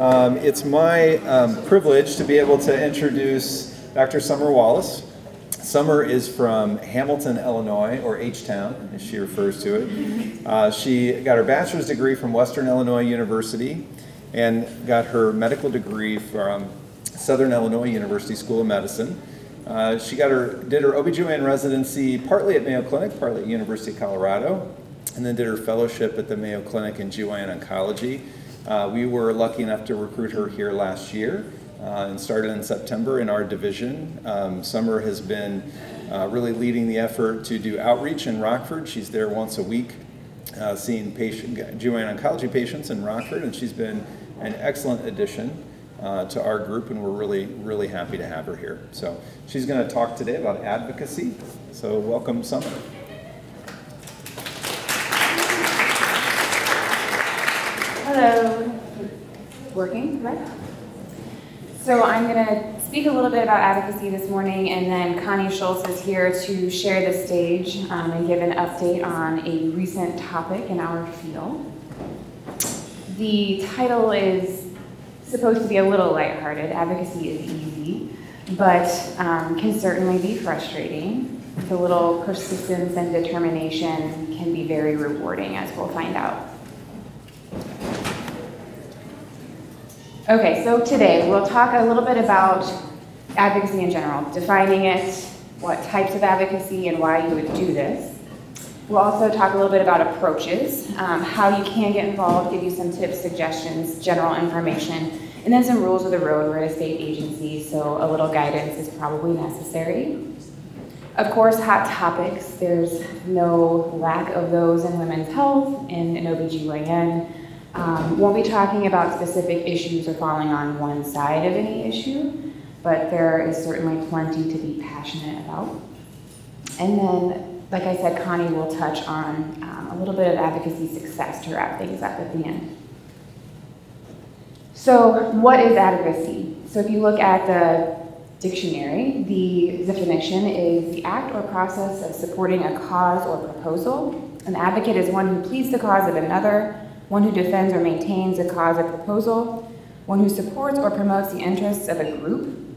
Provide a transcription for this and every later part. It's my privilege to be able to introduce Dr. Summer Wallace. Summer is from Hamilton, Illinois, or H-Town, as she refers to it. She got her bachelor's degree from Western Illinois University and got her medical degree from Southern Illinois University School of Medicine. She did her OB-GYN residency partly at Mayo Clinic, partly at University of Colorado, and then did her fellowship at the Mayo Clinic in GYN Oncology. We were lucky enough to recruit her here last year and started in September in our division. Summer has been really leading the effort to do outreach in Rockford. She's there once a week seeing GYN oncology patients in Rockford, and she's been an excellent addition to our group, and we're really, really happy to have her here. So she's going to talk today about advocacy. So welcome, Summer. Hello. Working, right? So I'm going to speak a little bit about advocacy this morning, and then Connie Schultz is here to share the stage and give an update on a recent topic in our field. The title is supposed to be a little lighthearted. Advocacy is easy, but can certainly be frustrating. With a little persistence and determination, can be very rewarding, as we'll find out. Okay, so today we'll talk a little bit about advocacy in general, defining it, what types of advocacy and why you would do this. We'll also talk a little bit about approaches, how you can get involved, give you some tips, suggestions, general information, and then some rules of the road. We're at a state agency, so a little guidance is probably necessary. Of course, hot topics. There's no lack of those in women's health and in OB-GYN. Won't be talking about specific issues or falling on one side of any issue, but there is certainly plenty to be passionate about. And then, like I said, Connie will touch on a little bit of advocacy success to wrap things up at the end. So what is advocacy? So if you look at the dictionary, the definition is the act or process of supporting a cause or proposal. An advocate is one who pleads the cause of another, one who defends or maintains a cause or proposal, one who supports or promotes the interests of a group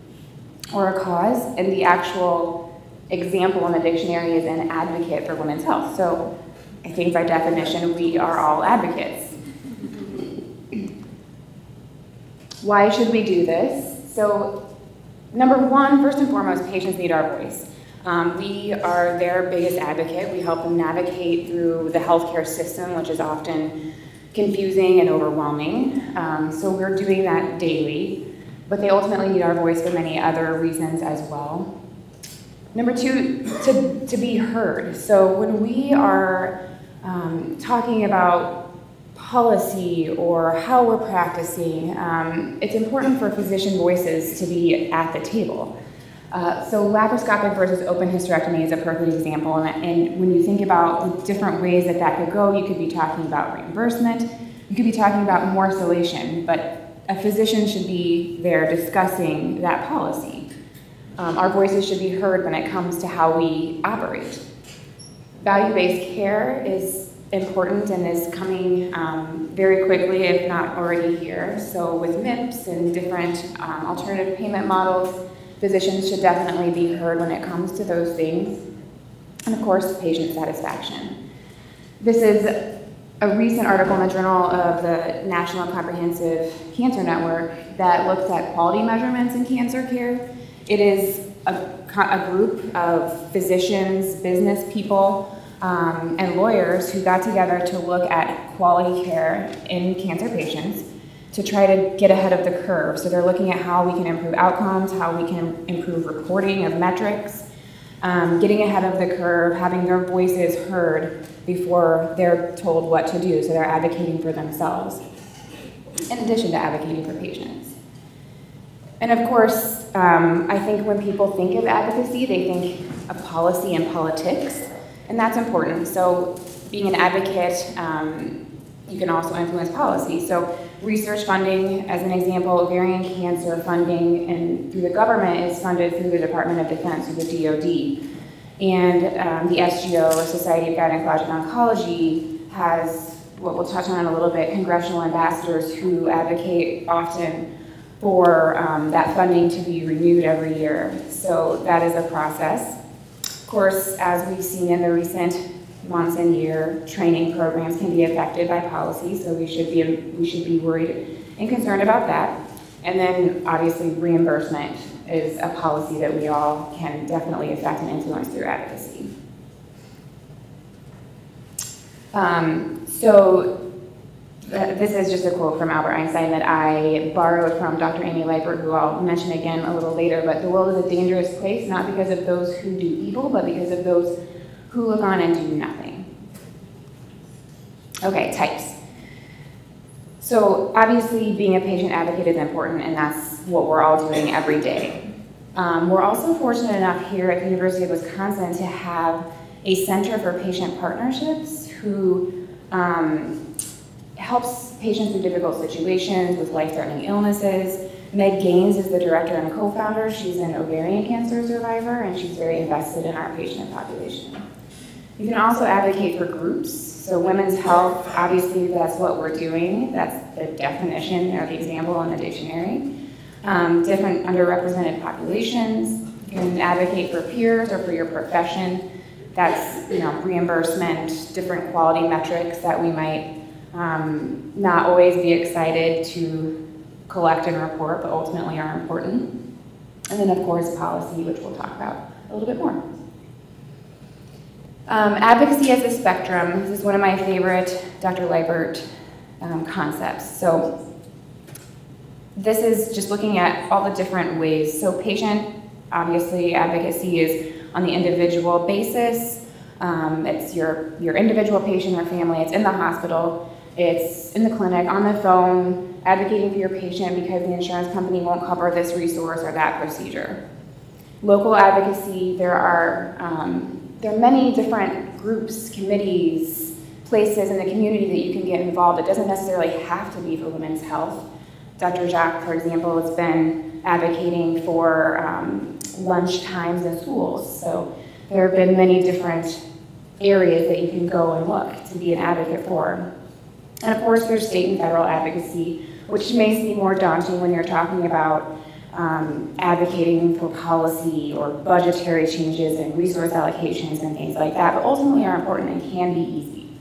or a cause, and the actual example in the dictionary is an advocate for women's health. So I think by definition, we are all advocates. Why should we do this? So number one, first and foremost, patients need our voice. We are their biggest advocate. We help them navigate through the healthcare system, which is often confusing and overwhelming. So we're doing that daily, but they ultimately need our voice for many other reasons as well. Number two, to be heard. So when we are talking about policy or how we're practicing, it's important for physician voices to be at the table. So laparoscopic versus open hysterectomy is a perfect example. And when you think about the different ways that that could go, you could be talking about reimbursement, you could be talking about morselation, but a physician should be there discussing that policy. Our voices should be heard when it comes to how we operate. Value-based care is important and is coming very quickly, if not already here. So with MIPS and different alternative payment models, physicians should definitely be heard when it comes to those things. And of course, patient satisfaction. This is a recent article in the Journal of the National Comprehensive Cancer Network that looks at quality measurements in cancer care. It is a group of physicians, business people, and lawyers who got together to look at quality care in cancer patients to try to get ahead of the curve. So they're looking at how we can improve outcomes, how we can improve reporting of metrics, getting ahead of the curve, having their voices heard before they're told what to do. So they're advocating for themselves, in addition to advocating for patients. And of course, I think when people think of advocacy, they think of policy and politics, and that's important. So being an advocate, you can also influence policy. So research funding, as an example, ovarian cancer funding and through the government is funded through the Department of Defense, through the DOD. And the SGO, Society of Gynecologic Oncology, has what we'll touch on in a little bit, congressional ambassadors who advocate often for that funding to be renewed every year. So that is a process. Of course, as we've seen in the recent months and year, training programs can be affected by policy, so we should be worried and concerned about that. And then obviously reimbursement is a policy that we all can definitely affect and influence through advocacy. This is just a quote from Albert Einstein that I borrowed from Dr. Amy Leiber, who I'll mention again a little later, but the world is a dangerous place, not because of those who do evil, but because of those who look on and do nothing. Okay, types. So obviously being a patient advocate is important, and that's what we're all doing every day. We're also fortunate enough here at the University of Wisconsin to have a Center for Patient Partnerships who helps patients in difficult situations with life-threatening illnesses. Meg Gaines is the director and co-founder. She's an ovarian cancer survivor, and she's very invested in our patient population. You can also advocate for groups. So women's health, obviously that's what we're doing. That's the definition or the example in the dictionary. Different underrepresented populations. You can advocate for peers or for your profession. That's, you know, reimbursement, different quality metrics that we might not always be excited to collect and report, but ultimately are important. And then, of course, policy, which we'll talk about a little bit more. Advocacy as a spectrum. This is one of my favorite Dr. Leibert concepts. So this is just looking at all the different ways. So patient, obviously, advocacy is on the individual basis. It's your individual patient or family, it's in the hospital, it's in the clinic, on the phone, advocating for your patient because the insurance company won't cover this resource or that procedure. Local advocacy, there are many different groups, committees, places in the community that you can get involved. It doesn't necessarily have to be for women's health. Dr. Jacques, for example, has been advocating for lunch times in schools. So there have been many different areas that you can go and look to be an advocate for. And of course, there's state and federal advocacy, which may seem more daunting when you're talking about advocating for policy or budgetary changes and resource allocations and things like that, but ultimately are important and can be easy.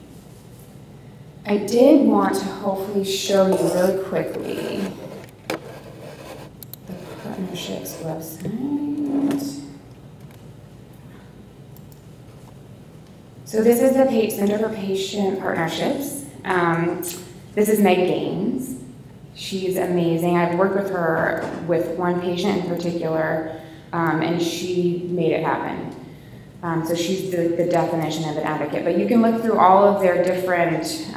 I did want to hopefully show you really quickly the partnerships website. So this is the Center for Patient Partnerships. This is Meg Gaines. She's amazing. I've worked with her with one patient in particular, and she made it happen. So she's the definition of an advocate. But you can look through all of their different,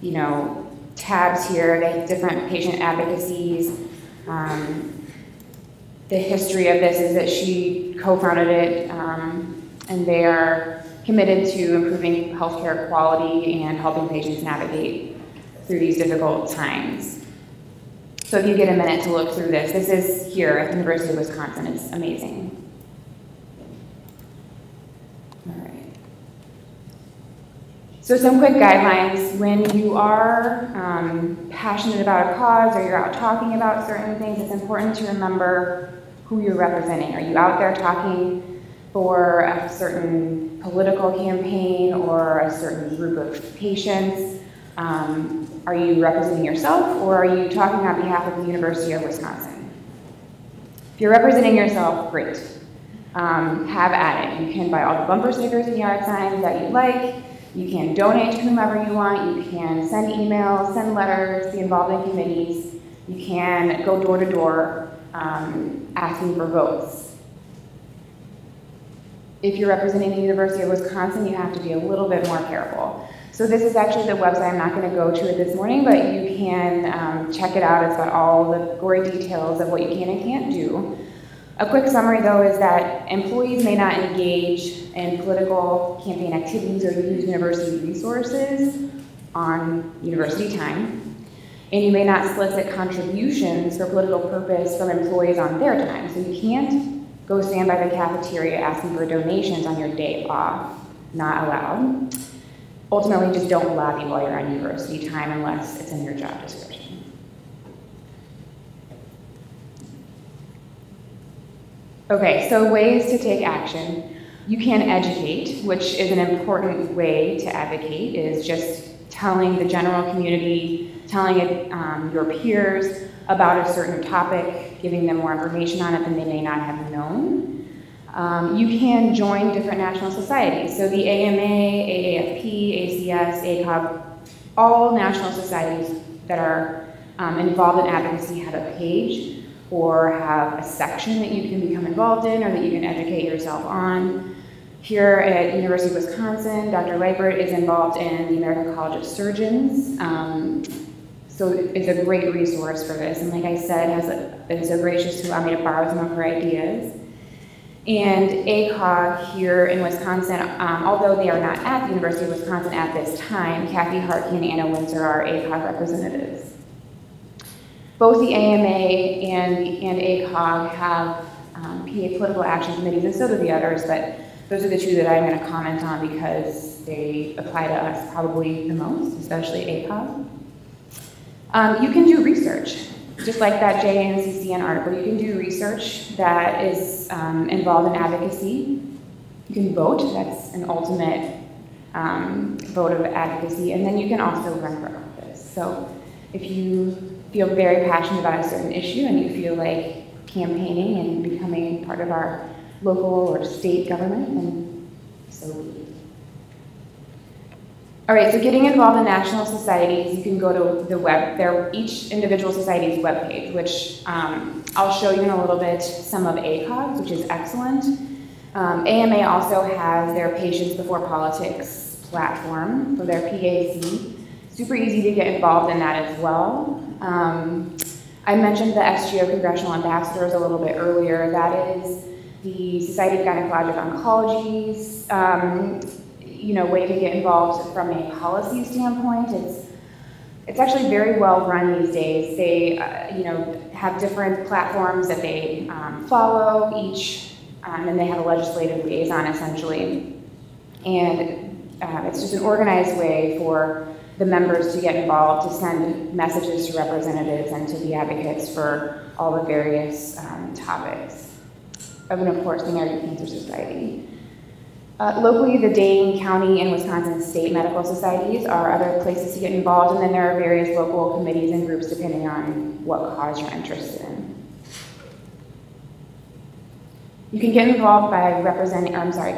you know, tabs here. They have different patient advocacies. The history of this is that she co-founded it, and they are committed to improving healthcare quality and helping patients navigate through these difficult times. So if you get a minute to look through this, this is here at the University of Wisconsin. It's amazing. All right. So some quick guidelines. When you are passionate about a cause or you're out talking about certain things, it's important to remember who you're representing. Are you out there talking for a certain political campaign or a certain group of patients? Are you representing yourself, or are you talking on behalf of the University of Wisconsin? If you're representing yourself, great. Have at it. You can buy all the bumper stickers and yard signs that you like. You can donate to whomever you want. You can send emails, send letters, be involved in committees. You can go door to door asking for votes. If you're representing the University of Wisconsin, you have to be a little bit more careful. So this is actually the website. I'm not going to go to it this morning, but you can check it out. It's got all the gory details of what you can and can't do. A quick summary, though, is that employees may not engage in political campaign activities or use university resources on university time, and you may not solicit contributions for political purpose from employees on their time. So you can't go stand by the cafeteria asking for donations on your day off, not allowed. ultimately just don't lobby while you're on university time unless it's in your job description. Okay, so ways to take action. You can educate, which is an important way to advocate, is just telling the general community, telling your peers about a certain topic, giving them more information on it than they may not have known. You can join different national societies. So the AMA, AAFP, ACS, ACOG, all national societies that are involved in advocacy have a page or have a section that you can become involved in or that you can educate yourself on. Here at University of Wisconsin, Dr. Rice is involved in the American College of Surgeons. So it's a great resource for this. And like I said, has been so gracious to allow me to borrow some of her ideas. And ACOG here in Wisconsin, although they are not at the University of Wisconsin at this time, Kathy Hartke and Anna Windsor are ACOG representatives. Both the AMA and ACOG have PA political action committees, and so do the others, but those are the two that I'm going to comment on because they apply to us probably the most, especially ACOG. You can do research, just like that JNCCN article. You can do research that is involved in advocacy. You can vote, that's an ultimate vote of advocacy, and then you can also run for office. So if you feel very passionate about a certain issue and you feel like campaigning and becoming part of our local or state government, and so. All right, so getting involved in national societies, you can go to the web, each individual society's webpage, which I'll show you in a little bit some of ACOG's, which is excellent. AMA also has their Patients Before Politics platform for their PAC. Super easy to get involved in that as well. I mentioned the SGO Congressional Ambassadors a little bit earlier. That is the Society of Gynecologic Oncology's way to get involved from a policy standpoint. It's actually very well run these days. They have different platforms that they follow each, and they have a legislative liaison essentially. And it's just an organized way for the members to get involved, to send messages to representatives and to be advocates for all the various topics. And of course, the American Cancer Society. Locally, the Dane County and Wisconsin State Medical Societies are other places to get involved, and then there are various local committees and groups depending on what cause you're interested in. You can get involved by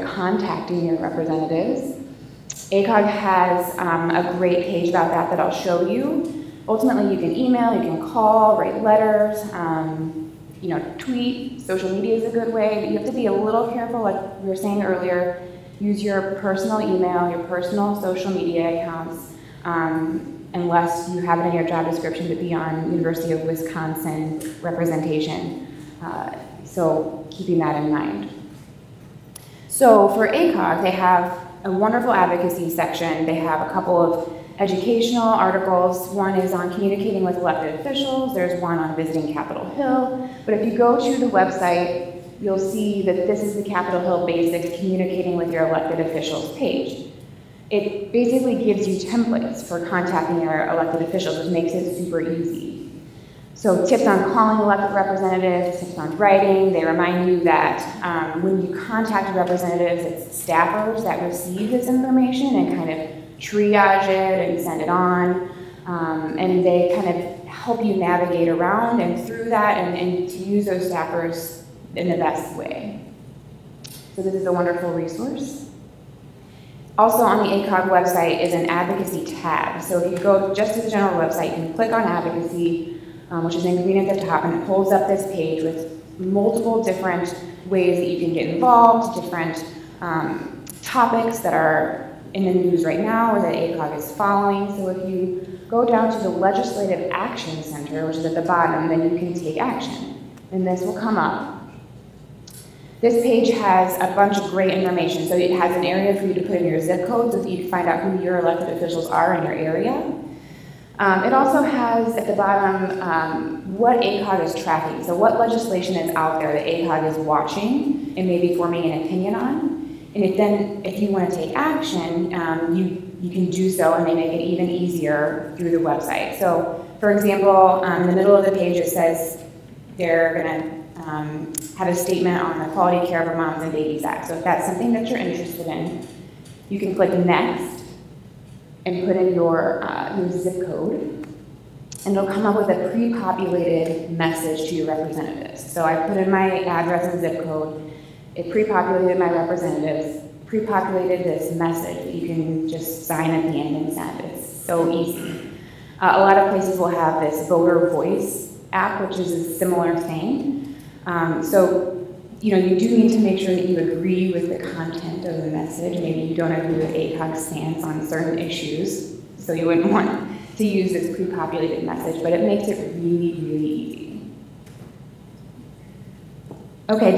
contacting your representatives. ACOG has a great page about that I'll show you. Ultimately, you can email, you can call, write letters, tweet. Social media is a good way, but you have to be a little careful, like we were saying earlier. Use your personal email, your personal social media accounts, unless you have it in your job description to be on University of Wisconsin representation. So keeping that in mind. So for ACOG, they have a wonderful advocacy section. They have a couple of educational articles. One is on communicating with elected officials. There's one on visiting Capitol Hill. But if you go to the website, you'll see that this is the Capitol Hill Basics Communicating with Your Elected Officials page. It basically gives you templates for contacting your elected officials, which makes it super easy. So tips on calling elected representatives, tips on writing. They remind you that when you contact representatives, it's staffers that receive this information and kind of triage it and send it on, and they kind of help you navigate around and through that and to use those staffers in the best way. So this is a wonderful resource. Also on the ACOG website is an advocacy tab. So if you go just to the general website, you can click on advocacy, which is in green at the top, and it pulls up this page with multiple different ways that you can get involved, different topics that are in the news right now or that ACOG is following. So if you go down to the Legislative Action Center, which is at the bottom, then you can take action. And this will come up. This page has a bunch of great information. So it has an area for you to put in your zip code so that you can find out who your elected officials are in your area. It also has at the bottom what ACOG is tracking. So what legislation is out there that ACOG is watching and maybe forming an opinion on. And if you want to take action, you you can do so, and they make it even easier through the website. So, for example, in the middle of the page it says they're going to have a statement on the Quality Care for Moms and Babies Act. So if that's something that you're interested in, you can click Next and put in your zip code, and it'll come up with a pre-populated message to your representatives. So I put in my address and zip code, it pre-populated my representatives, pre-populated this message. You can just sign at the end and send. It's so easy. A lot of places will have this voter voice app, which is a similar thing. So, you know, you do need to make sure that you agree with the content of the message. Maybe you don't agree with ACOG's stance on certain issues, so you wouldn't want to use this pre-populated message, but it makes it really, really easy. Okay,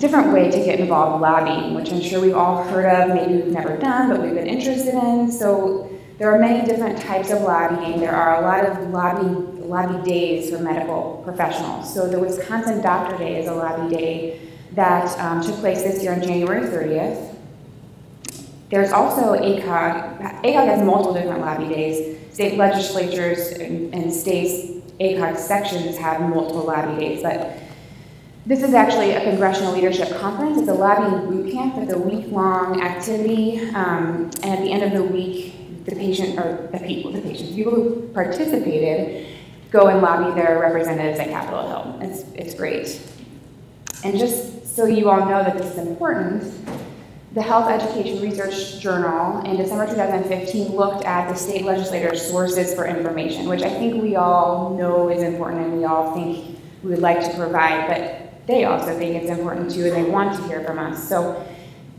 different way to get involved, lobbying, which I'm sure we've all heard of, maybe we've never done, but we've been interested in. So there are many different types of lobbying. There are a lot of lobby days for medical professionals. So the Wisconsin Doctor Day is a lobby day that took place this year on January 30th. There's also ACOG. ACOG has multiple different lobby days. State legislatures and states, ACOG sections have multiple lobby days. But this is actually a congressional leadership conference. It's a lobbying boot camp. It's a week-long activity, and at the end of the week, the people who participated go and lobby their representatives at Capitol Hill. It's great. And just so you all know that this is important, the Health Education Research Journal in December 2015 looked at the state legislators' sources for information, which I think we all know is important, and we all think we would like to provide, but they also think it's important too, and they want to hear from us. So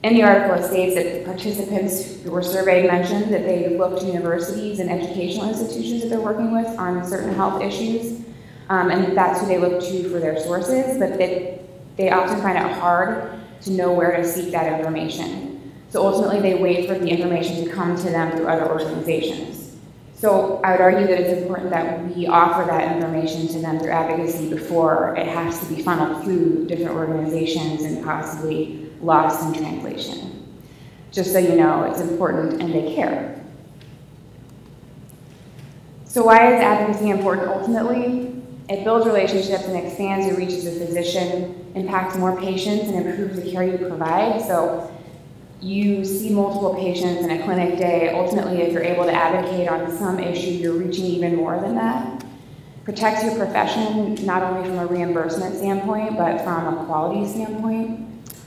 in the article, it states that the participants who were surveyed mentioned that they looked to universities and educational institutions that they're working with on certain health issues, and that's who they look to for their sources, but they often find it hard to know where to seek that information. So ultimately, they wait for the information to come to them through other organizations. So I would argue that it's important that we offer that information to them through advocacy before it has to be funneled through different organizations and possibly lost in translation. Just so you know, it's important and they care. So why is advocacy important ultimately? It builds relationships and expands your reach as a physician, impacts more patients, and improves the care you provide. So you see multiple patients in a clinic day. Ultimately, if you're able to advocate on some issue, you're reaching even more than that. Protects your profession, not only from a reimbursement standpoint, but from a quality standpoint,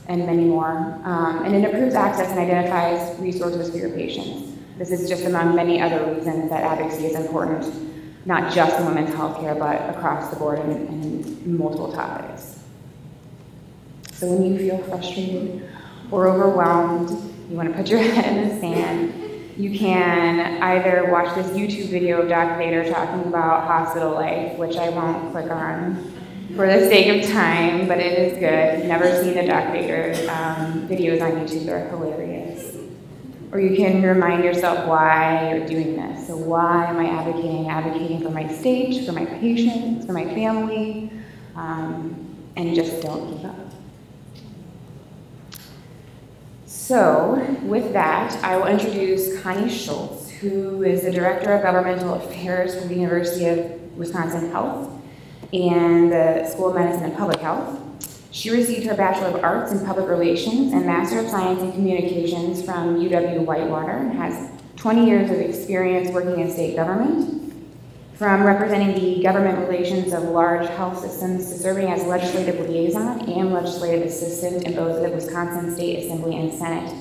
and many more. And it improves access and identifies resources for your patients. This is just among many other reasons that advocacy is important, not just in women's healthcare, but across the board and multiple topics. So when you feel frustrated or overwhelmed, you want to put your head in the sand, you can either watch this YouTube video of Doc Vader talking about hospital life, which I won't click on for the sake of time, but it is good. If you've never seen the Doc Vader videos on YouTube, they're hilarious. Or you can remind yourself why you're doing this. So why am I advocating? Advocating for my state, for my patients, for my family, and just don't give up. So, with that, I will introduce Connie Schultz, who is the Director of Governmental Affairs for the University of Wisconsin Health and the School of Medicine and Public Health. She received her Bachelor of Arts in Public Relations and Master of Science in Communications from UW Whitewater and has 20 years of experience working in state government, from representing the government relations of large health systems to serving as legislative liaison and legislative assistant in both the Wisconsin State Assembly and Senate.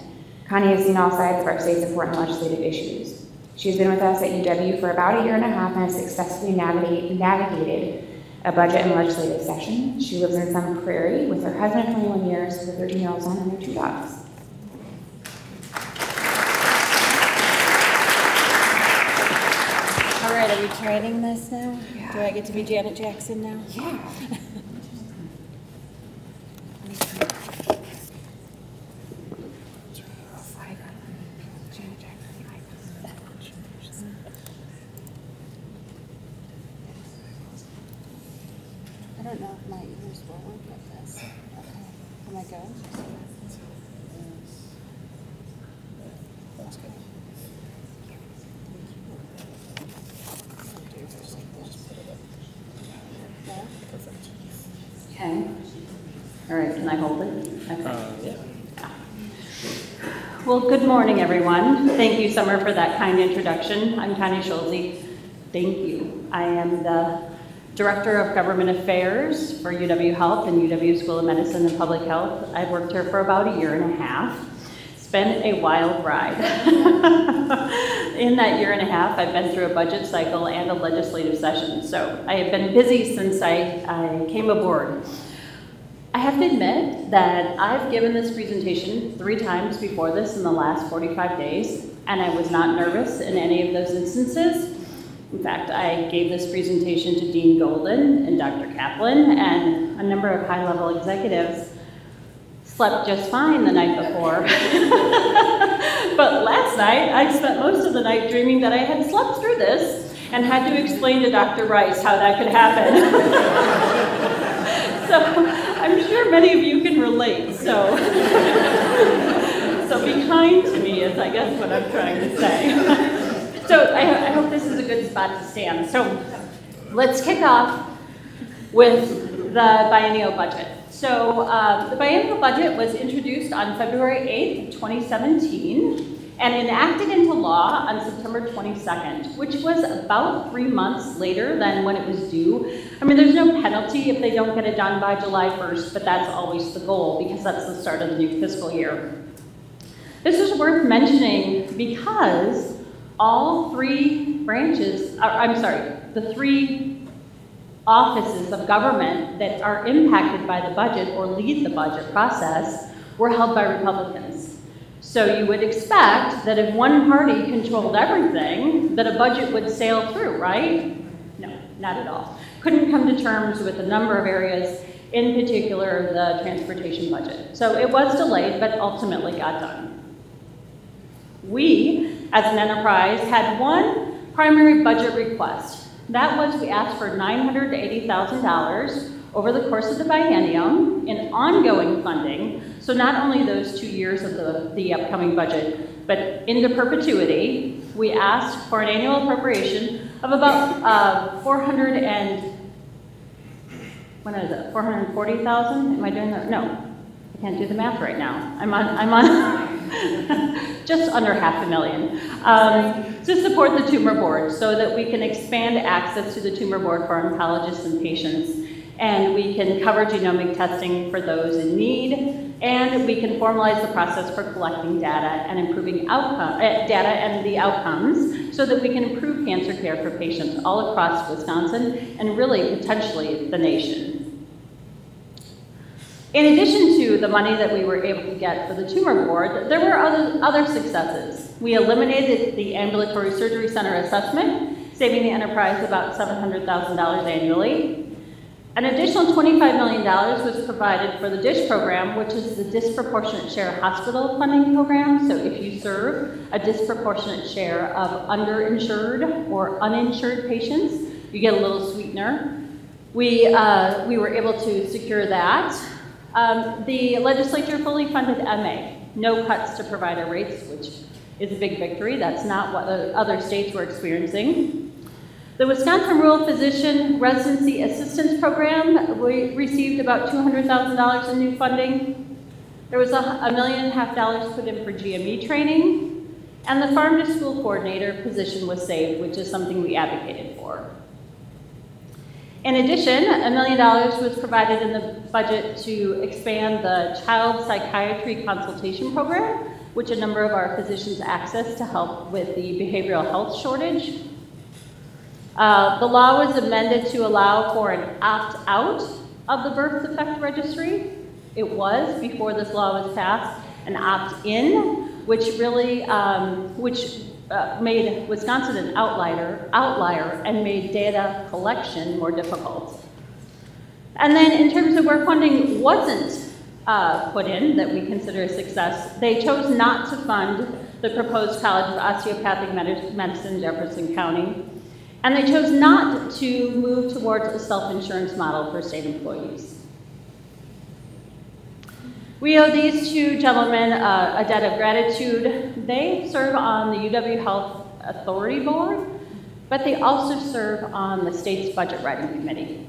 Connie has seen all sides of our state's important legislative issues. She's been with us at UW for about a year and a half and has successfully navigated a budget and legislative session. She lives in Sun Prairie with her husband of 21 years, her 13-year-old son, and their 2 dogs. Are we trading this now? Yeah. Do I get to be Janet Jackson now? Yeah. I don't know if my ears will work with this. Okay. Am I good? Okay. All right, can I hold it? Okay. Yeah. Well, good morning, everyone. Thank you, Summer, for that kind introduction. I'm Connie Schultz. Thank you. I am the Director of Government Affairs for UW Health and UW School of Medicine and Public Health. I've worked here for about a year and a half. It's been a wild ride. In that year and a half, I've been through a budget cycle and a legislative session. So I have been busy since I came aboard. I have to admit that I've given this presentation 3 times before this in the last 45 days, and I was not nervous in any of those instances. In fact, I gave this presentation to Dean Golden and Dr. Kaplan and a number of high-level executives. Slept just fine the night before, but last night I spent most of the night dreaming that I had slept through this and had to explain to Dr. Rice how that could happen. So I'm sure many of you can relate, so, so be kind to me is, I guess, what I'm trying to say. So I hope this is a good spot to stand. So let's kick off with the biennial budget. So the biennial budget was introduced on February 8th, 2017, and enacted into law on September 22nd, which was about 3 months later than when it was due. I mean, there's no penalty if they don't get it done by July 1st, but that's always the goal because that's the start of the new fiscal year. This is worth mentioning because all three branches, I'm sorry, the three offices of government that are impacted by the budget or lead the budget process were held by Republicans. So you would expect that if one party controlled everything, that a budget would sail through, right? No, not at all. Couldn't come to terms with a number of areas, in particular the transportation budget. So it was delayed, but ultimately got done. We, as an enterprise, had one primary budget request. That was we asked for $980,000 over the course of the biennium in ongoing funding, so not only those 2 years of the upcoming budget, but into perpetuity. We asked for an annual appropriation of about $440,000? Am I doing that? No, I can't do the math right now. I'm on just under $500,000 to support the tumor board so that we can expand access to the tumor board for oncologists and patients, and we can cover genomic testing for those in need, and we can formalize the process for collecting data and improving the outcomes so that we can improve cancer care for patients all across Wisconsin and really potentially the nation. In addition to the money that we were able to get for the tumor board, there were other successes. We eliminated the ambulatory surgery center assessment, saving the enterprise about $700,000 annually. An additional $25 million was provided for the DISH program, which is the Disproportionate Share Hospital Funding Program. So if you serve a disproportionate share of underinsured or uninsured patients, you get a little sweetener. We were able to secure that. The legislature fully funded MA. No cuts to provider rates, which is a big victory. That's not what the other states were experiencing. The Wisconsin Rural Physician Residency Assistance Program, we received about $200,000 in new funding. There was $1.5 million put in for GME training, and the farm to school coordinator position was saved, which is something we advocated for. In addition, $1 million was provided in the budget to expand the child psychiatry consultation program, which a number of our physicians access to help with the behavioral health shortage. The law was amended to allow for an opt-out of the birth defect registry. It was, before this law was passed, an opt-in, which really made Wisconsin an outlier and made data collection more difficult. And then in terms of where funding wasn't put in that we consider a success, they chose not to fund the proposed College of Osteopathic Medicine in Jefferson County. And they chose not to move towards a self-insurance model for state employees. We owe these two gentlemen a debt of gratitude. They serve on the UW Health Authority Board, but they also serve on the state's budget writing committee.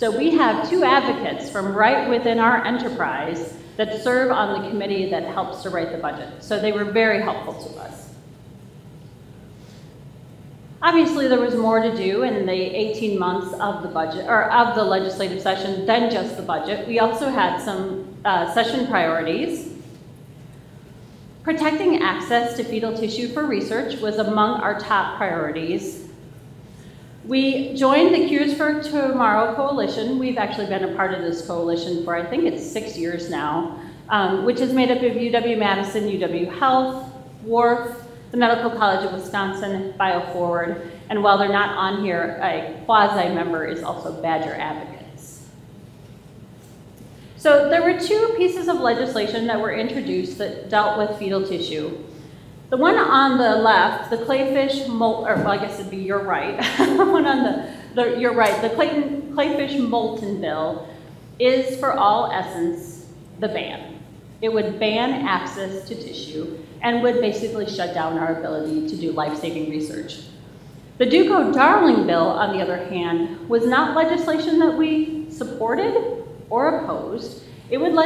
So we have two advocates from right within our enterprise that serve on the committee that helps to write the budget. So they were very helpful to us. Obviously, there was more to do in the 18 months of the budget, or of the legislative session, than just the budget. We also had some session priorities. Protecting access to fetal tissue for research was among our top priorities. We joined the Cures for Tomorrow Coalition. We've actually been a part of this coalition for, I think it's 6 years now, which is made up of UW-Madison, UW Health, WARF, the Medical College of Wisconsin, BioForward, and while they're not on here, a quasi-member is also Badger Advocates. So there were two pieces of legislation that were introduced that dealt with fetal tissue. The one on the left, the Clayfish Molten, or well, I guess it'd be your right. The one on your right, the Clayfish Molten bill is, for all essence, the ban. It would ban access to tissue and would basically shut down our ability to do life-saving research. The Duco-Darling bill, on the other hand, was not legislation that we supported or opposed. It was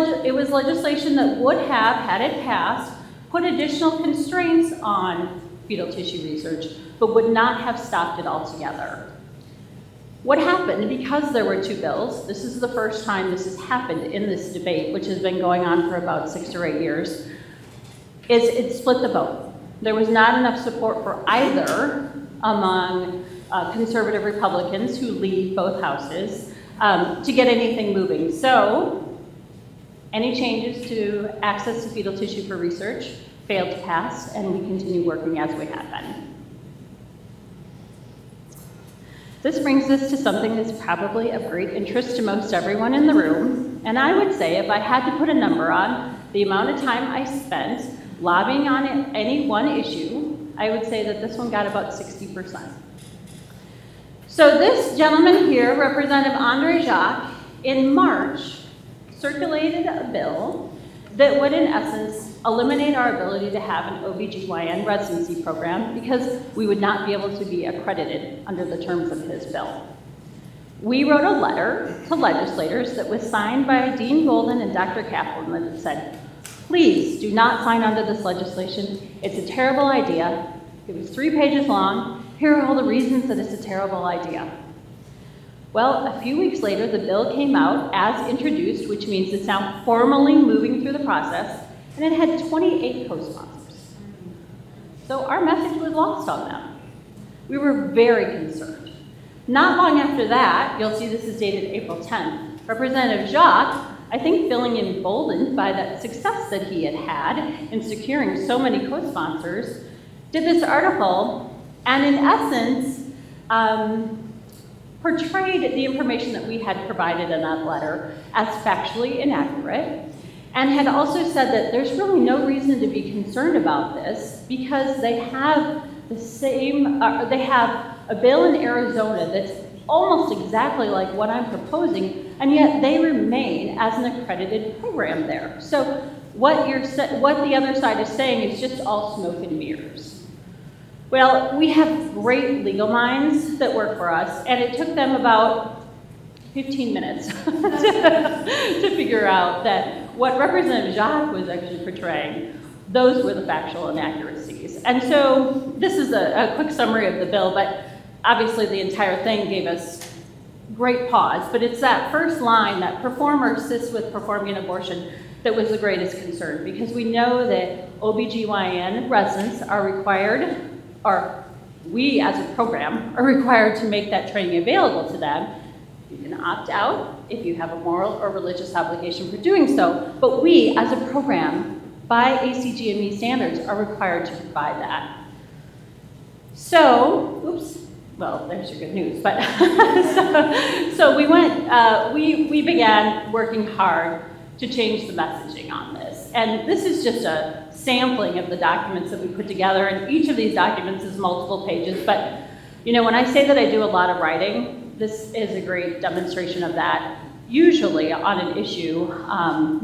legislation that would have, had it passed, put additional constraints on fetal tissue research, but would not have stopped it altogether. What happened, because there were two bills, this is the first time this has happened in this debate, which has been going on for about 6 or 8 years, is it split the vote. There was not enough support for either among conservative Republicans who lead both houses to get anything moving. So, any changes to access to fetal tissue for research failed to pass, and we continue working as we have been. This brings us to something that's probably of great interest to most everyone in the room, and I would say if I had to put a number on the amount of time I spent lobbying on any one issue, I would say that this one got about 60%. So this gentleman here, Representative Andre Jacques, in March, circulated a bill that would, in essence, eliminate our ability to have an OB-GYN residency program because we would not be able to be accredited under the terms of his bill. We wrote a letter to legislators that was signed by Dean Golden and Dr. Kaplan that said, please do not sign onto this legislation. It's a terrible idea. It was 3 pages long. Here are all the reasons that it's a terrible idea. Well, a few weeks later, the bill came out as introduced, which means it's now formally moving through the process, and it had 28 co-sponsors. So our message was lost on them. We were very concerned. Not long after that, you'll see this is dated April 10th, Representative Jacques, I think feeling emboldened by that success that he had had in securing so many co-sponsors, did this article, and in essence, portrayed the information that we had provided in that letter as factually inaccurate, and had also said that there's really no reason to be concerned about this because they have the same, they have a bill in Arizona that's almost exactly like what I'm proposing, and yet they remain as an accredited program there. So what the other side is saying is just all smoke and mirrors. Well, we have great legal minds that work for us, and it took them about 15 minutes to figure out that what Representative Jacques was actually portraying, those were the factual inaccuracies. And so this is a quick summary of the bill, but obviously the entire thing gave us great pause. But it's that first line, that performer assists with performing an abortion, that was the greatest concern, because we know that OB-GYN residents are required, or we as a program are required to make that training available to them. You can opt out if you have a moral or religious obligation for doing so, but we as a program, by ACGME standards, are required to provide that. So, oops, well, there's your good news, but so we went, we began working hard to change the messaging on this. And this is just a sampling of the documents that we put together, and each of these documents is multiple pages, but you know, when I say that I do a lot of writing, this is a great demonstration of that. Usually on an issue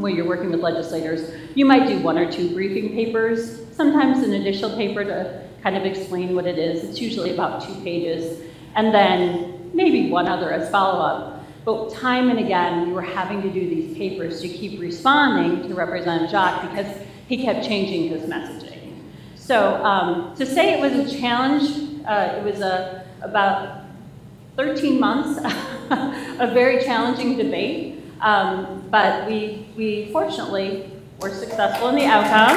where you're working with legislators, you might do 1 or 2 briefing papers, sometimes an initial paper to kind of explain what it is. It's usually about 2 pages, and then maybe 1 other as follow-up. But time and again, we were having to do these papers to keep responding to Representative Jacques because he kept changing his messaging. So to say it was a challenge, it was about 13 months of very challenging debate, but we fortunately were successful in the outcome.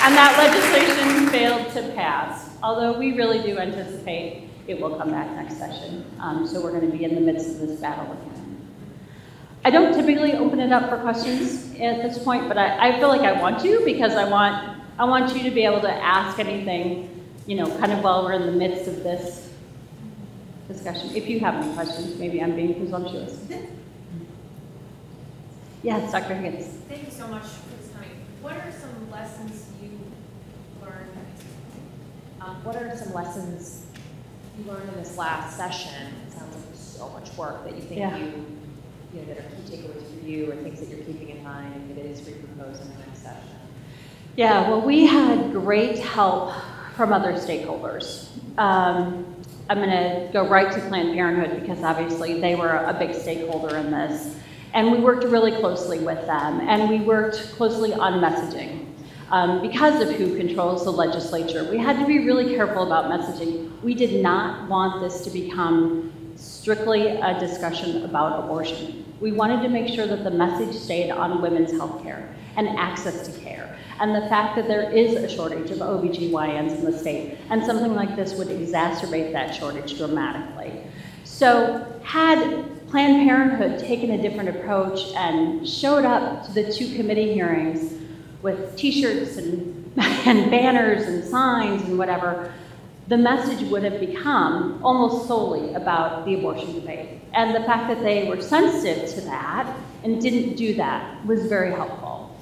And that legislation failed to pass, although we really do anticipate it will come back next session. So we're going to be in the midst of this battle again. I don't typically open it up for questions at this point, but I feel like I want to, because I want you to be able to ask anything, you know, kind of while we're in the midst of this discussion. If you have any questions, maybe I'm being presumptuous. Yes, Dr. Higgins. Thank you so much for this time. What are some lessons you learned? What are some lessons you learned in this last session? It sounds like there's so much work that you think you know, that are key takeaways for you, or things that you're keeping in mind that is reproposed in the next session. Yeah, well, we had great help from other stakeholders. I'm going to go right to Planned Parenthood because obviously they were a big stakeholder in this, and we worked really closely with them, and we worked closely on messaging. Because of who controls the legislature, we had to be really careful about messaging. We did not want this to become strictly a discussion about abortion. We wanted to make sure that the message stayed on women's health care and access to care, and the fact that there is a shortage of OB-GYNs in the state, and something like this would exacerbate that shortage dramatically. So had Planned Parenthood taken a different approach and showed up to the two committee hearings with t-shirts and banners and signs and whatever, the message would have become almost solely about the abortion debate. And the fact that they were sensitive to that and didn't do that was very helpful.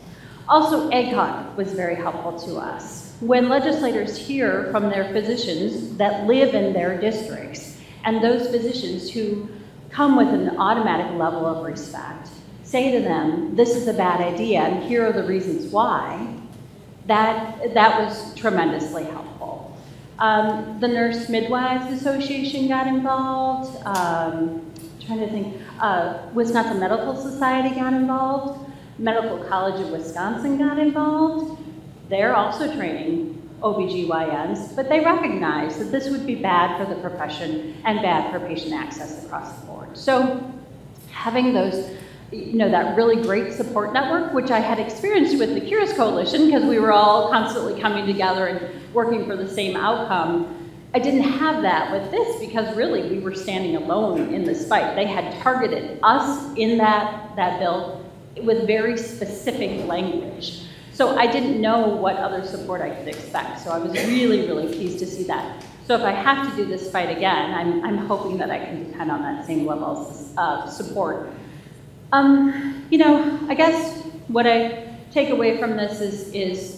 Also, ACOG was very helpful to us. When legislators hear from their physicians that live in their districts, and those physicians who come with an automatic level of respect, say to them, this is a bad idea, and here are the reasons why, that was tremendously helpful. The Nurse Midwives Association got involved. Trying to think, Wisconsin Medical Society got involved. Medical College of Wisconsin got involved. They're also training OB-GYNs, but they recognize that this would be bad for the profession and bad for patient access across the board. So having those, you know, that really great support network, which I had experienced with the Cures Coalition because we were all constantly coming together and working for the same outcome. I didn't have that with this because really we were standing alone in this fight. They had targeted us in that bill with very specific language. So I didn't know what other support I could expect. So I was really, really pleased to see that. So if I have to do this fight again, I'm hoping that I can depend on that same level of support. You know, I guess what I take away from this is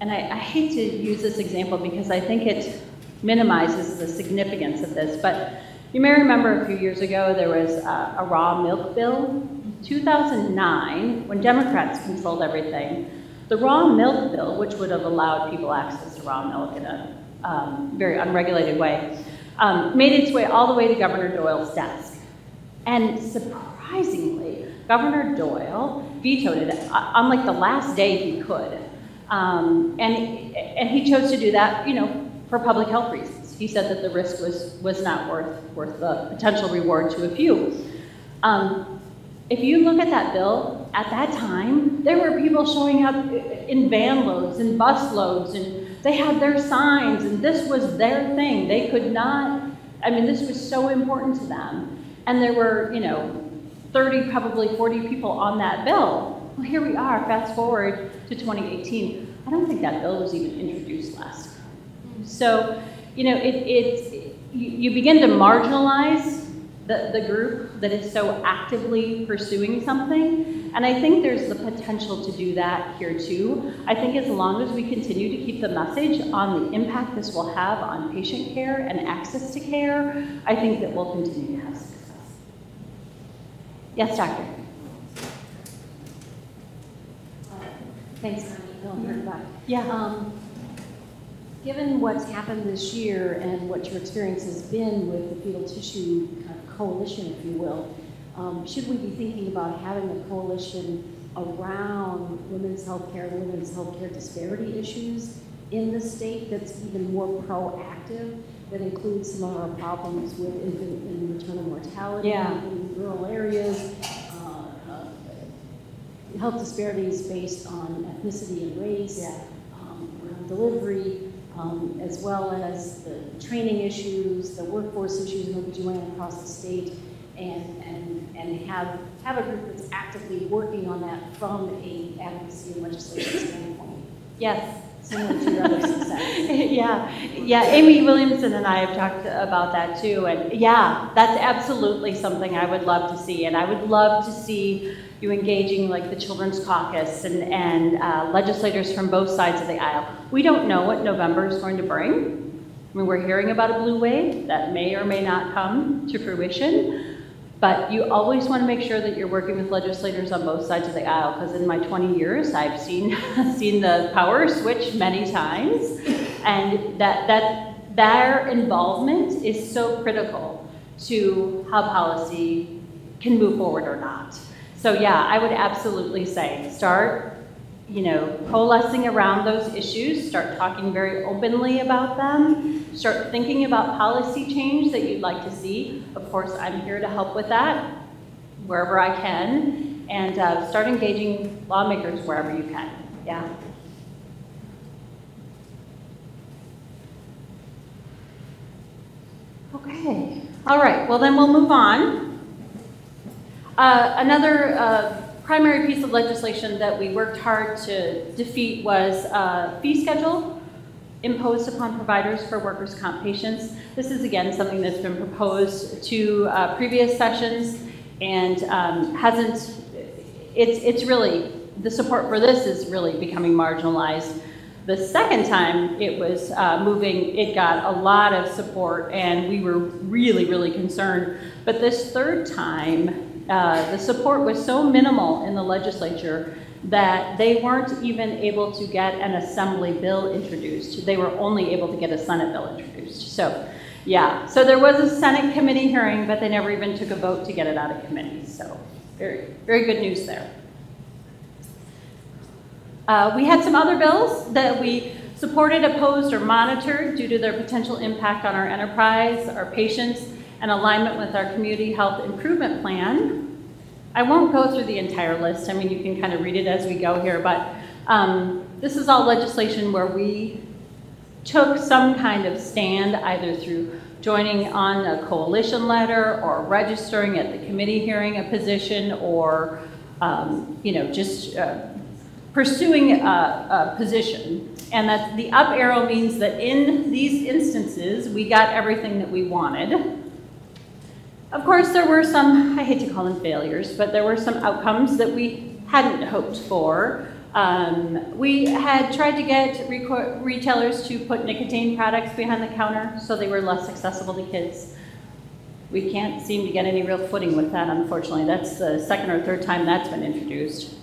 and I hate to use this example because I think it minimizes the significance of this, but you may remember a few years ago there was a raw milk bill. In 2009, when Democrats controlled everything, the raw milk bill, which would have allowed people access to raw milk in a very unregulated way, made its way all the way to Governor Doyle's desk. And surprisingly, Governor Doyle vetoed it on like the last day he could. And he chose to do that, you know, for public health reasons. He said that the risk was not worth the potential reward to a few. If you look at that bill, at that time, there were people showing up in van loads and bus loads, and they had their signs, and this was their thing. They could not, I mean, this was so important to them. And there were, you know, 30, probably 40 people on that bill. Well, here we are, fast forward to 2018. I don't think that bill was even introduced last time. So, you know, you begin to marginalize the group that is so actively pursuing something. And I think there's the potential to do that here too. I think as long as we continue to keep the message on the impact this will have on patient care and access to care, I think that we'll continue to have success. Yes, doctor. Thanks, Connie. Yeah. Given what's happened this year and what your experience has been with the fetal tissue kind of coalition, if you will, should we be thinking about having a coalition around women's health care and women's health care disparity issues in the state that's even more proactive, that includes some of our problems with infant and maternal mortality in rural areas, health disparities based on ethnicity and race, around delivery, as well as the training issues, the workforce issues in OB-GYN across the state, and have a group that's actively working on that from an advocacy and legislation standpoint. Yes. Similar to your other success. Yeah, Amy Williamson and I have talked about that too, and yeah, that's absolutely something I would love to see, and I would love to see you engaging like the Children's Caucus and legislators from both sides of the aisle. We don't know what November is going to bring. I mean, we're hearing about a blue wave that may or may not come to fruition, but you always want to make sure that you're working with legislators on both sides of the aisle, because in my 20 years, I've seen the power switch many times, and that their involvement is so critical to how policy can move forward or not. So yeah, I would absolutely say start, coalescing around those issues, start talking very openly about them, start thinking about policy change that you'd like to see. Of course, I'm here to help with that wherever I can, and start engaging lawmakers wherever you can, yeah. Okay, all right, well then we'll move on. Another primary piece of legislation that we worked hard to defeat was a fee schedule imposed upon providers for workers' comp patients. This is, again, something that's been proposed to previous sessions and it's really, the support for this is really becoming marginalized. The second time it was it got a lot of support and we were really, really concerned. But this third time, the support was so minimal in the legislature that they weren't even able to get an assembly bill introduced. They were only able to get a Senate bill introduced. So, yeah. So there was a Senate committee hearing, but they never even took a vote to get it out of committee. So, very, very good news there. We had some other bills that we supported, opposed, or monitored due to their potential impact on our enterprise, our patients, and alignment with our community health improvement plan. I won't go through the entire list. I mean, you can kind of read it as we go here, but this is all legislation where we took some kind of stand, either through joining on a coalition letter or registering at the committee hearing a position, or just pursuing a position. And that the up arrow means that in these instances, we got everything that we wanted. Of course, there were some, I hate to call them failures, but there were some outcomes that we hadn't hoped for. We had tried to get retailers to put nicotine products behind the counter so they were less accessible to kids. We can't seem to get any real footing with that, unfortunately. That's the second or third time that's been introduced.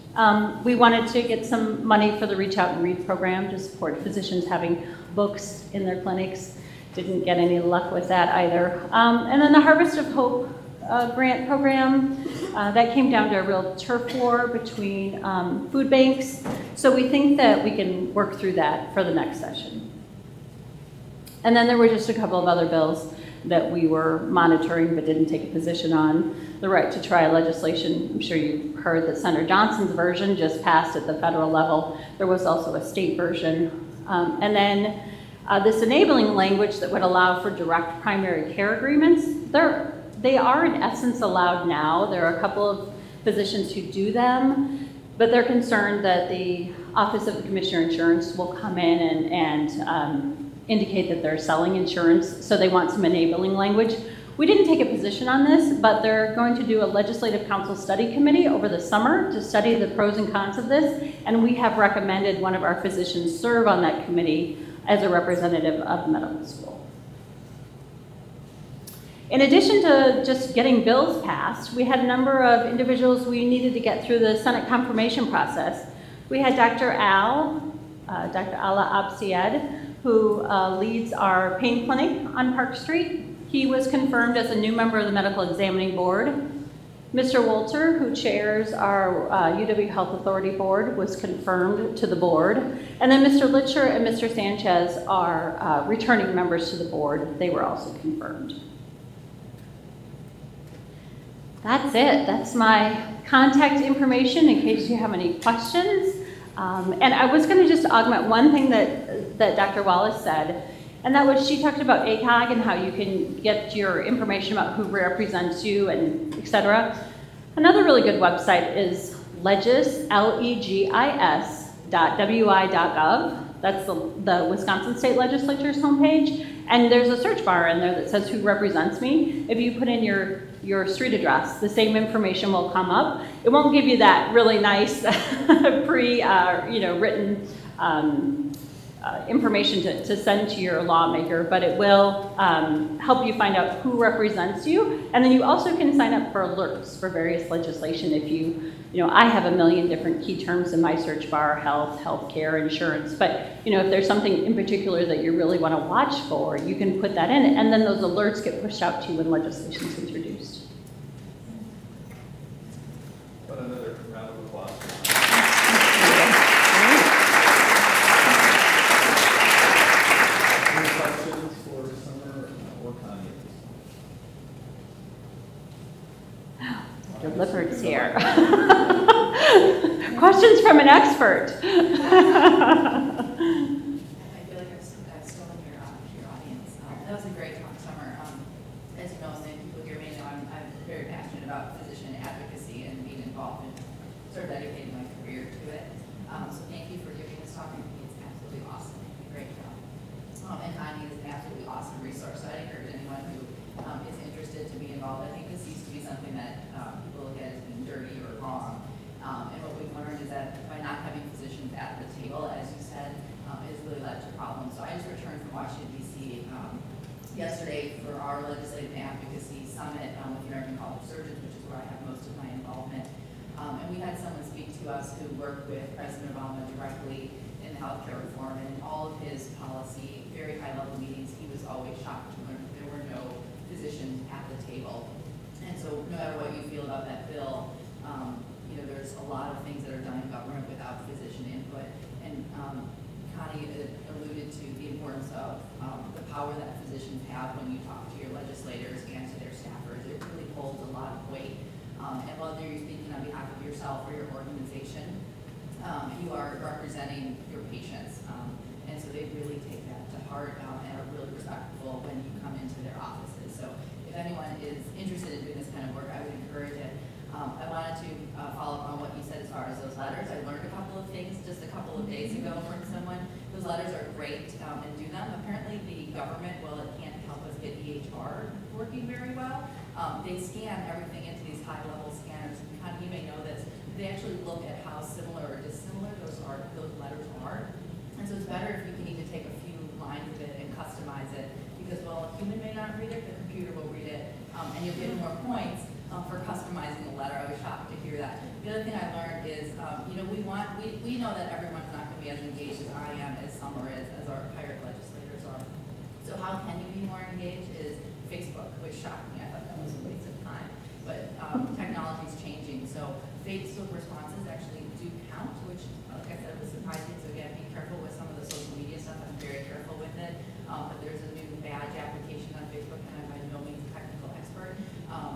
We wanted to get some money for the Reach Out and Read program to support physicians having books in their clinics. Didn't get any luck with that either. And then the Harvest of Hope grant program, that came down to a real turf war between food banks. So we think that we can work through that for the next session. And then there were just a couple of other bills that we were monitoring but didn't take a position on. The right to try legislation, I'm sure you've heard that Senator Johnson's version just passed at the federal level. There was also a state version. And then this enabling language that would allow for direct primary care agreements, they are in essence allowed now. There are a couple of physicians who do them, but they're concerned that the Office of the Commissioner of Insurance will come in and indicate that they're selling insurance, so they want some enabling language. We didn't take a position on this, but they're going to do a Legislative Council Study Committee over the summer to study the pros and cons of this, and we have recommended one of our physicians serve on that committee as a representative of the medical school. In addition to just getting bills passed, we had a number of individuals we needed to get through the Senate confirmation process. We had Dr. Ala Absiad, who leads our pain clinic on Park Street. He was confirmed as a new member of the Medical Examining Board. Mr. Wolter, who chairs our UW Health Authority Board, was confirmed to the board. And then Mr. Litcher and Mr. Sanchez are returning members to the board. They were also confirmed. That's it. That's my contact information in case you have any questions. And I was going to just augment one thing that Dr. Wallace said, and that was she talked about ACOG and how you can get your information about who represents you and et cetera. Another really good website is legis.wi.gov. That's the Wisconsin State Legislature's homepage. And there's a search bar in there that says who represents me. If you put in your street address, the same information will come up. It won't give you that really nice written information to send to your lawmaker, but it will help you find out who represents you. And then you also can sign up for alerts for various legislation. If you know, I have a million different key terms in my search bar: health, healthcare, insurance. But you know, if there's something in particular that you really want to watch for, you can put that in, and then those alerts get pushed out to you when legislation is introduced. But another round of applause. Deliverance here. Questions from an expert. I feel like I've stolen your audience. That was a great talk, Summer. As you know, as many people here may know, I'm very passionate about physician advocacy and being involved in sort of dedicating my career to it. So thank you for giving this talk. I think it's absolutely awesome. You did a great job. And Connie is an absolutely awesome resource. So I encourage anyone who is interested to be involved. I think this used to be something that dirty or wrong. And what we've learned is that by not having physicians at the table, as you said, it's really led to problems. So I just returned from Washington, D.C. Yesterday for our Legislative Advocacy Summit with the American College of Surgeons, which is where I have most of my involvement. And we had someone speak to us who worked with President Obama directly in healthcare reform, and in all of his policy, very high-level meetings, he was always shocked to learn that there were no physicians at the table. And so no matter what you feel about that bill, you know, there's a lot of things that are done in government without physician input. And Connie alluded to the importance of the power that physicians have when you talk to your legislators and to their staffers. It really holds a lot of weight. And whether you're speaking on behalf of yourself or your organization, you are representing your patients. And so they really take that to heart and are really respectful when you come into their offices. So if anyone is interested in doing this kind of work, I would encourage it. I wanted to follow up on what you said as far as those letters. I learned a couple of things just a couple of days ago from someone. Those letters are great and do them. Apparently the government, well, it can't help us get EHR working very well. They scan everything into these high-level scanners. And you may know this. They actually look at how similar or dissimilar those letters are. And so it's better if you can even take a few lines of it and customize it. Because while a human may not read it, the computer will read it. And you'll get more points for customizing the letter. I was shocked to hear that. The other thing I learned is, you know, we know that everyone's not going to be as engaged as I am, as Summer is, as our hired legislators are. So how can you be more engaged is Facebook, which shocked me. I thought that was a waste of time. But technology is changing, so Facebook responses actually do count, which, like I said, was surprising. So again, be careful with some of the social media stuff. I'm very careful with it. But there's a new badge application on Facebook, and I'm by no means a technical expert.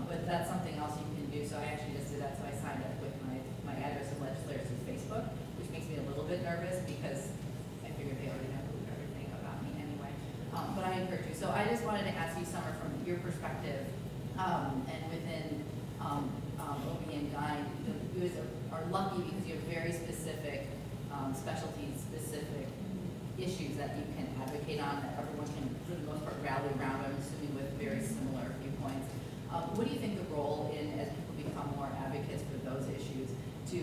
But that's something else you can do. So I actually just did that. So I signed up with my address of legislators through Facebook, which makes me a little bit nervous because I figured they already know everything about me anyway. But I encourage you. So I just wanted to ask you, Summer, from your perspective, and within OB-GYN, you guys are lucky because you have very specific specialty-specific issues that you can advocate on that everyone can, for the most part, rally around. I'm assuming with very similar viewpoints. What do you think the role in, as people become more advocates for those issues, to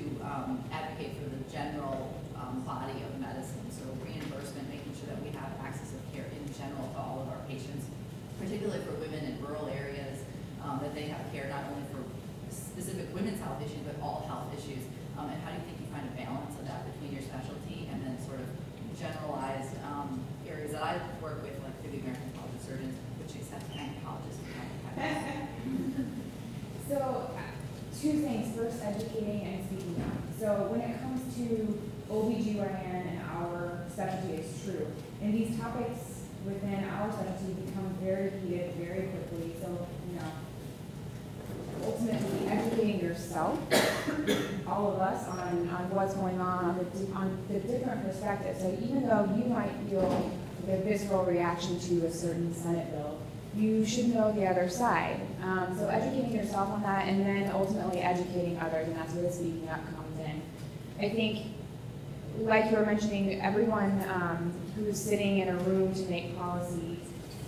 advocate for the general body of medicine, so reimbursement, making sure that we have access of care in general to all of our patients, particularly for women in rural areas, that they have care not only for specific women's health issues, but all health issues, and how do you think you find a balance of that between your specialty and then sort of generalized areas areas that I work with, like through the American College of Surgeons, which accepts gynecologists. So, two things. First, educating and speaking up. So when it comes to OB-GYN, our specialty is true. And these topics within our specialty become very heated very quickly. So, you know, ultimately educating yourself, all of us, on what's going on the different perspectives. So even though you might feel the visceral reaction to a certain Senate bill, you should know the other side. So educating yourself on that, and then ultimately educating others, and that's where the speaking up comes in. I think, like you were mentioning, everyone who's sitting in a room to make policy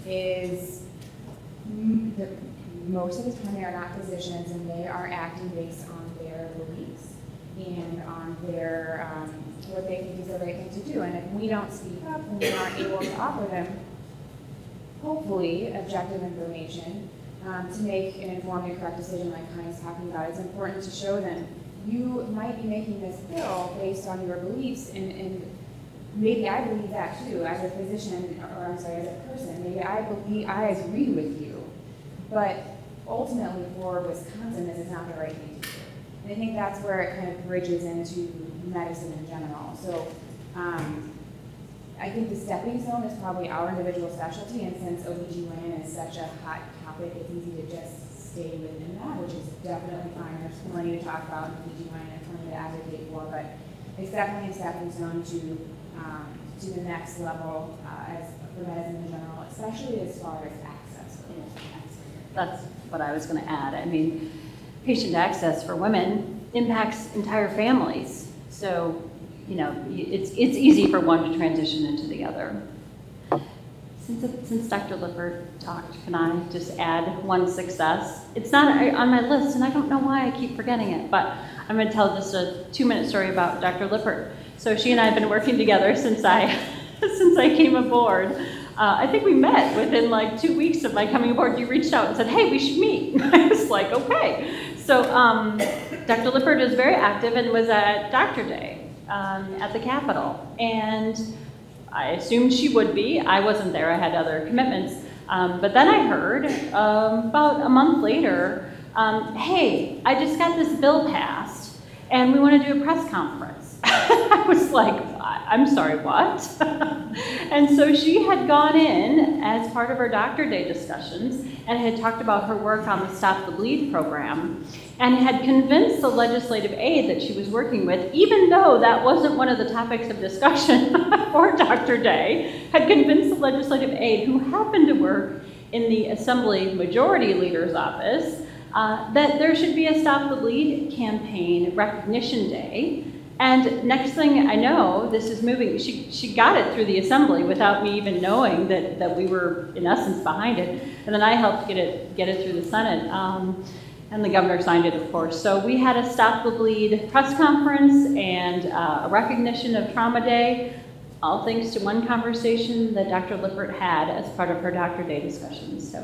is, most of the time they are not physicians, and they are acting based on their beliefs and on their, what they think is the right thing to do. And if we don't speak up and we aren't able to offer them, hopefully, objective information to make an informed and correct decision like Connie's talking about, it's important to show them you might be making this bill based on your beliefs, and maybe I believe that too as a physician, or I'm sorry, as a person, maybe I agree with you, but ultimately for Wisconsin, this is not the right thing to do. And I think that's where it kind of bridges into medicine in general. So, I think the stepping zone is probably our individual specialty, and since OB-GYN is such a hot topic, it's easy to just stay within that, which is definitely fine. There's plenty to talk about in OB-GYN and plenty to advocate for, but it's definitely a stepping zone to the next level as for medicine in general, especially as far as access. That's what I was going to add. I mean, patient access for women impacts entire families, so. You know, it's easy for one to transition into the other. Since Dr. Lippert talked, can I just add one success? It's not on my list, and I don't know why I keep forgetting it, but I'm going to tell just a 2-minute story about Dr. Lippert. So she and I have been working together since I came aboard. I think we met within like 2 weeks of my coming aboard. You reached out and said, "Hey, we should meet." I was like, "Okay." So Dr. Lippert is very active and was at Doctor Day. At the Capitol, and I assumed she would be. I wasn't there, I had other commitments, but then I heard about a month later, hey, I just got this bill passed and we want to do a press conference. I was like, I'm sorry, what? And so she had gone in as part of her Doctor Day discussions and had talked about her work on the Stop the Bleed program, and had convinced the legislative aide that she was working with, even though that wasn't one of the topics of discussion for Dr. Day, had convinced the legislative aide, who happened to work in the Assembly Majority Leader's office, that there should be a Stop the Bleed campaign recognition day. And next thing I know, this is moving. She got it through the Assembly without me even knowing that we were, in essence, behind it. And then I helped get it through the Senate. And the governor signed it, of course. So we had a Stop the Bleed press conference and a recognition of Trauma Day, all thanks to one conversation that Dr. Lippert had as part of her Doctor Day discussions. So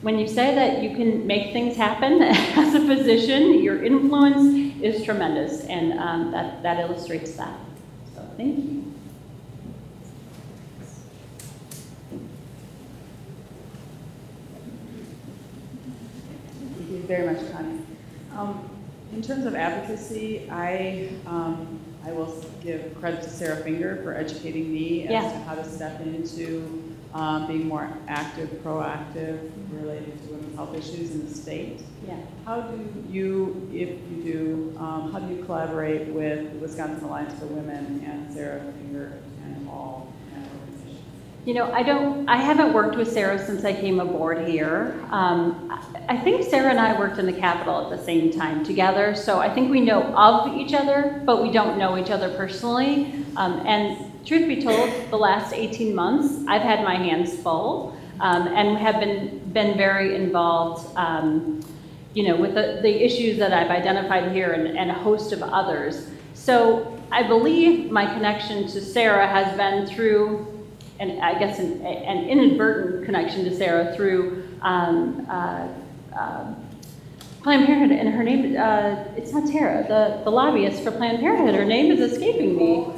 when you say that you can make things happen as a physician, your influence is tremendous, and that illustrates that. So thank you. Very much, Connie. In terms of advocacy, I will give credit to Sarah Finger for educating me as to how to step into being more active, proactive, related to women's health issues in the state. Yeah. How do you, if you do, how do you collaborate with the Wisconsin Alliance for Women and Sarah Finger and all? You know, I haven't worked with Sarah since I came aboard here. I think Sarah and I worked in the Capitol at the same time together, so I think we know of each other, but we don't know each other personally. And truth be told, the last 18 months, I've had my hands full and have been very involved you know, with the issues that I've identified here and a host of others. So I believe my connection to Sarah has been through, and I guess an inadvertent connection to Sarah through Planned Parenthood, and her name, it's not Tara, the lobbyist for Planned Parenthood, her name is escaping me.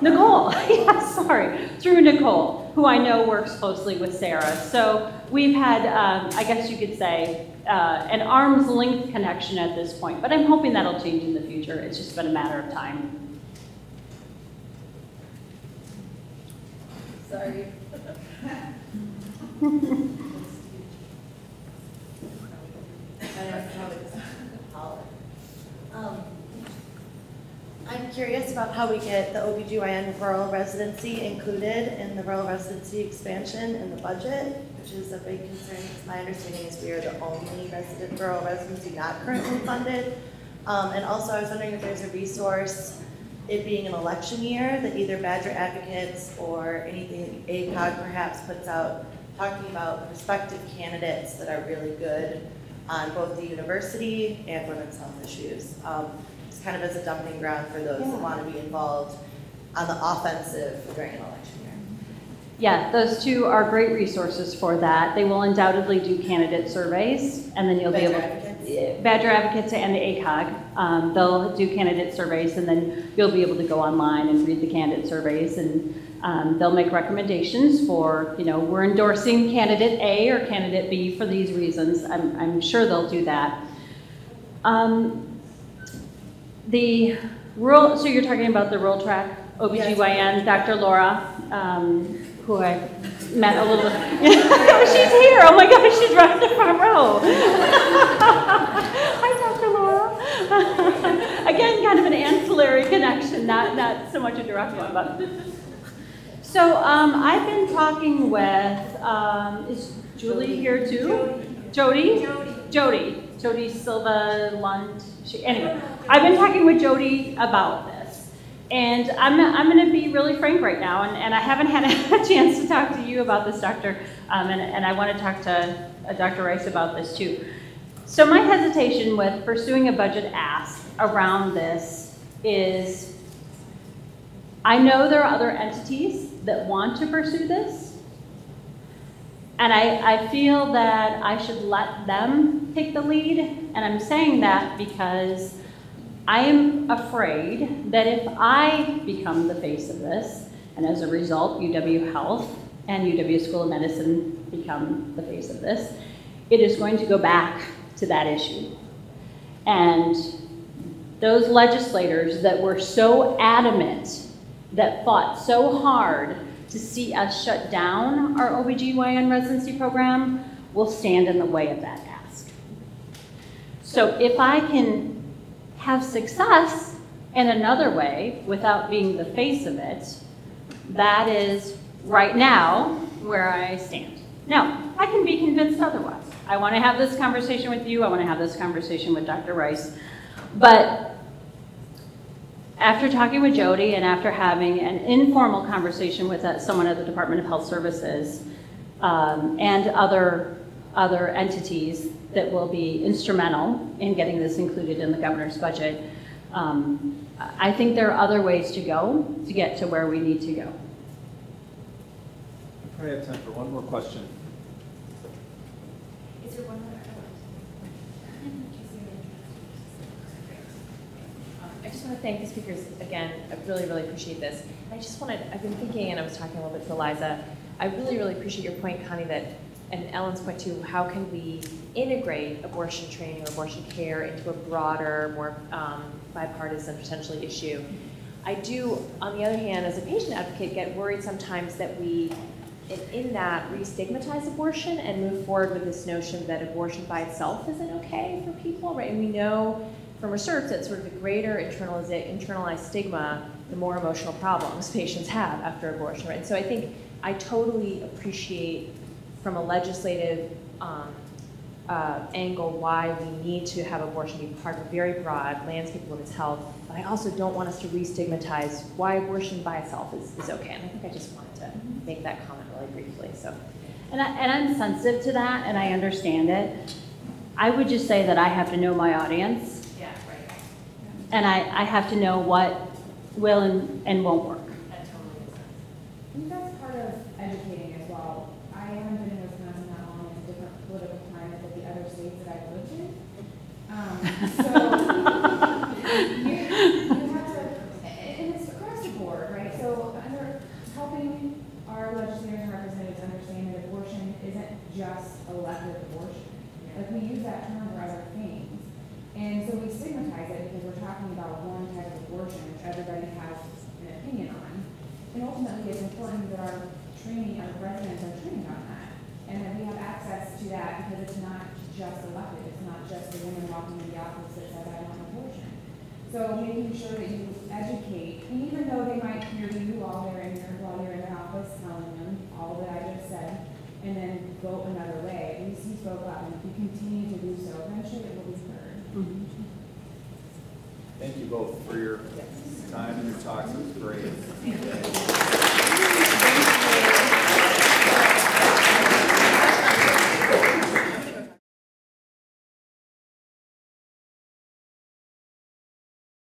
Nicole, yeah, sorry, through Nicole, who I know works closely with Sarah. So we've had, I guess you could say, an arm's length connection at this point, but I'm hoping that'll change in the future. It's just been a matter of time. Sorry. I'm curious about how we get the OB-GYN rural residency included in the rural residency expansion in the budget, which is a big concern. My understanding is we are the only rural residency not currently funded. And also I was wondering if there's a resource, it being an election year, that either Badger Advocates or anything ACOG perhaps puts out talking about prospective candidates that are really good on both the university and women's health issues. It's kind of as a dumping ground for those that want to be involved on the offensive during an election year. Yeah, those two are great resources for that. They will undoubtedly do candidate surveys, and then you'll be able to, Badger Advocates and the ACOG, they'll do candidate surveys, and then you'll be able to go online and read the candidate surveys, and they'll make recommendations for, you know, we're endorsing candidate A or candidate B for these reasons. I'm sure they'll do that. The rural, so you're talking about the rural track, OBGYN, Dr. Laura, who I met a little bit. She's here, oh my gosh, she's right in the front row. Hi, Dr. Laura. Again, kind of an ancillary connection, not so much a direct one, but. So I've been talking with, is Julie here too? Jody? Jody Silva Lund. Anyway, I've been talking with Jody about this, and I'm going to be really frank right now, and I haven't had a chance to talk to you about this, Doctor, and I want to talk to Dr. Rice about this too. So my hesitation with pursuing a budget ask around this is, I know there are other entities that want to pursue this, and I feel that I should let them take the lead, and I'm saying that because I am afraid that if I become the face of this, and as a result, UW Health and UW School of Medicine become the face of this, it is going to go back to that issue. And those legislators that were so adamant, that fought so hard to see us shut down our OBGYN residency program, will stand in the way of that ask. So if I can have success in another way without being the face of it, that is right now where I stand. Now, I can be convinced otherwise. I want to have this conversation with you. I want to have this conversation with Dr. Rice. But after talking with Jody and after having an informal conversation with someone at the Department of Health Services and other entities that will be instrumental in getting this included in the governor's budget, I think there are other ways to go to get to where we need to go. We probably have time for one more question. Is there one more? I just want to thank the speakers again. I really, really appreciate this. I just wanted, I've been thinking, and I was talking a little bit to Eliza, I really, really appreciate your point, Connie, that, and Ellen's point too, how can we integrate abortion training or abortion care into a broader, more bipartisan potentially issue? I do, on the other hand, as a patient advocate, get worried sometimes that we, in that, re-stigmatize abortion and move forward with this notion that abortion by itself isn't okay for people, right? And we know from research that sort of the greater internalized stigma, the more emotional problems patients have after abortion, right? And so I think I totally appreciate from a legislative angle why we need to have abortion be part of a very broad landscape of women's health, but I also don't want us to re-stigmatize why abortion by itself is okay. And I think I just wanted to make that comment really briefly, so. And I'm sensitive to that, and I understand it. I would just say that I have to know my audience, and I have to know what will and won't work. That totally makes sense. I think that's part of educating as well. I haven't been in Wisconsin that long in a different political climate than the other states that I've lived in. So you have to, and it's across the board, right? So just elective abortion. Like, we use that term for other things. And so we stigmatize it because we're talking about one type of abortion, which everybody has an opinion on. And ultimately, it's important that our training, our residents are trained on that, and that we have access to that, because it's not just elective. It's not just the woman walking in the office that says, I want an abortion. So making sure that you educate, and even though they might hear you while they're in their office telling them all that I just said, and then go another way, at least you spoke up, and if you continue to do so, eventually it will be heard. Mm-hmm. Thank you both for your time and your talks. It was great.